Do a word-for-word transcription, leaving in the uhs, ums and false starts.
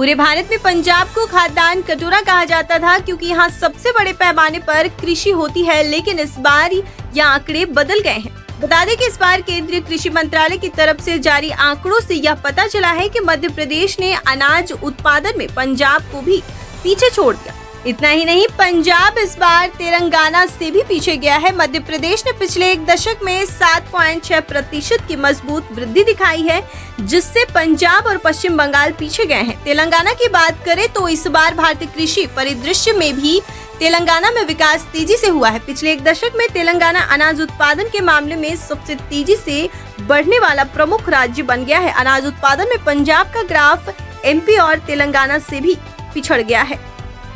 पूरे भारत में पंजाब को खाद्यान्न कटोरा कहा जाता था क्योंकि यहाँ सबसे बड़े पैमाने पर कृषि होती है, लेकिन इस बार यह आंकड़े बदल गए हैं। बता दें कि इस बार केंद्रीय कृषि मंत्रालय की तरफ से जारी आंकड़ों से यह पता चला है कि मध्य प्रदेश ने अनाज उत्पादन में पंजाब को भी पीछे छोड़ दिया। इतना ही नहीं, पंजाब इस बार तेलंगाना से भी पीछे गया है। मध्य प्रदेश ने पिछले एक दशक में सात दशमलव छह प्रतिशत की मजबूत वृद्धि दिखाई है, जिससे पंजाब और पश्चिम बंगाल पीछे गए हैं। तेलंगाना की बात करें तो इस बार भारतीय कृषि परिदृश्य में भी तेलंगाना में विकास तेजी से हुआ है। पिछले एक दशक में तेलंगाना अनाज उत्पादन के मामले में सबसे तेजी से बढ़ने वाला प्रमुख राज्य बन गया है। अनाज उत्पादन में पंजाब का ग्राफ एमपी और तेलंगाना से भी पिछड़ गया है।